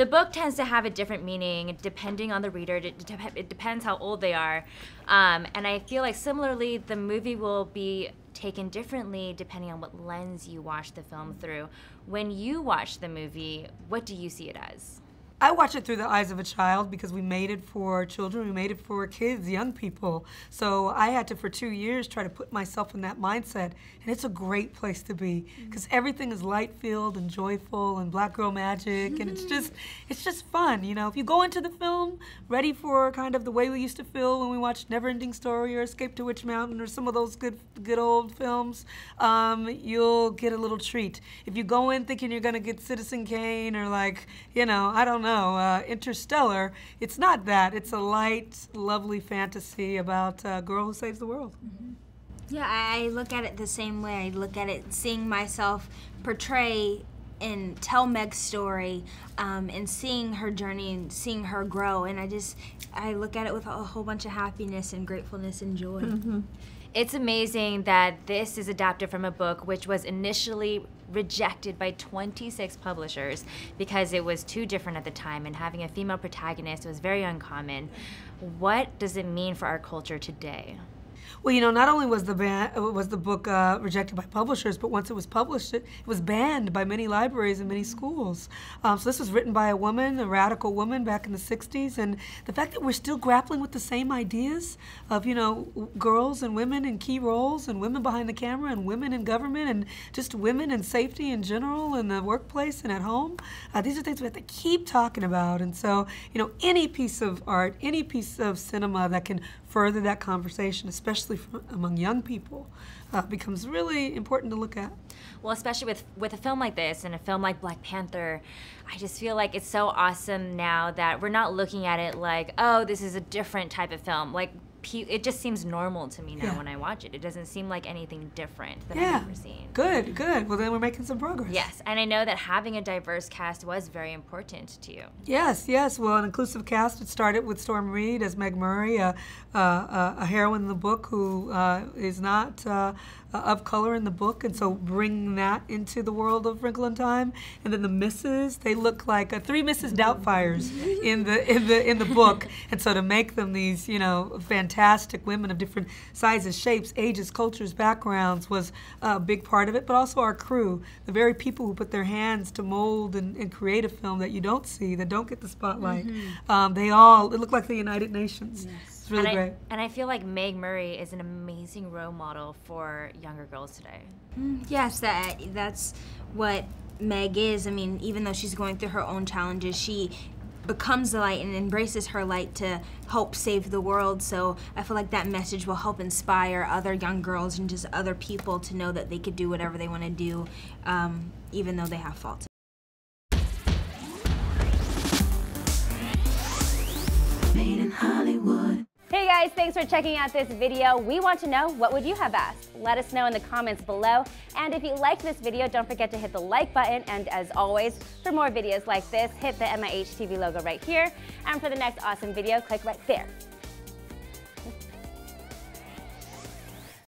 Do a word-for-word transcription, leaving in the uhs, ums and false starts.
The book tends to have a different meaning depending on the reader. It, de it depends how old they are. Um, and I feel like similarly, the movie will be taken differently depending on what lens you watch the film through. When you watch the movie, what do you see it as? I watch it through the eyes of a child because we made it for children, we made it for kids, young people. So I had to, for two years, try to put myself in that mindset. And it's a great place to be because everything is light-filled and joyful and black girl magic. And it's just, it's just fun, you know. If you go into the film ready for kind of the way we used to feel when we watched Neverending Story or Escape to Witch Mountain or some of those good, good old films, um, you'll get a little treat. If you go in thinking you're gonna get Citizen Kane or like, you know, I don't know. No, uh, Interstellar, it's not that. It's a light, lovely fantasy about a girl who saves the world. Mm-hmm. Yeah, I look at it the same way. I look at it seeing myself portray and tell Meg's story um, and seeing her journey and seeing her grow. And I just, I look at it with a whole bunch of happiness and gratefulness and joy. Mm-hmm. It's amazing that this is adapted from a book which was initially rejected by twenty-six publishers because it was too different at the time, and having a female protagonist was very uncommon. What does it mean for our culture today? Well, you know, not only was the ban was the book uh, rejected by publishers, but once it was published, it, it was banned by many libraries and many schools. Um, so this was written by a woman, a radical woman, back in the sixties, and the fact that we're still grappling with the same ideas of, you know, girls and women in key roles, and women behind the camera, and women in government, and just women and safety in general, in the workplace and at home. Uh, these are things we have to keep talking about, and so, you know, any piece of art, any piece of cinema that can further that conversation, especially From among young people, uh, becomes really important to look at. Well, especially with, with a film like this and a film like Black Panther, I just feel like it's so awesome now that we're not looking at it like, oh, this is a different type of film. Like, it just seems normal to me now yeah. when I watch it. It doesn't seem like anything different that yeah. I've ever seen. Good, good. Well, then we're making some progress. Yes, and I know that having a diverse cast was very important to you. Yes, yes. Well, an inclusive cast. It started with Storm Reid as Meg Murray, a, a, a heroine in the book who uh, is not uh, of color in the book, and so bring that into the world of Wrinkle in Time. And then the misses, they look like uh, three Missus Doubtfires in the in the in the book, and so to make them these, you know, fantastic. Fantastic women of different sizes, shapes, ages, cultures, backgrounds was a big part of it, but also our crew, the very people who put their hands to mold and, and create a film that you don't see, that don't get the spotlight. Mm-hmm. um, they all, it looked like the United Nations. Yes. It's really and great. I, and I feel like Meg Murray is an amazing role model for younger girls today. Mm, yes, that that's what Meg is. I mean, even though she's going through her own challenges, she becomes the light and embraces her light to help save the world. So I feel like that message will help inspire other young girls and just other people to know that they could do whatever they want to do, um, even though they have faults. Made in Hollywood. Hey guys, thanks for checking out this video. We want to know, what would you have asked? Let us know in the comments below. And if you liked this video, don't forget to hit the like button. And as always, for more videos like this, hit the M I H T V logo right here. And for the next awesome video, click right there.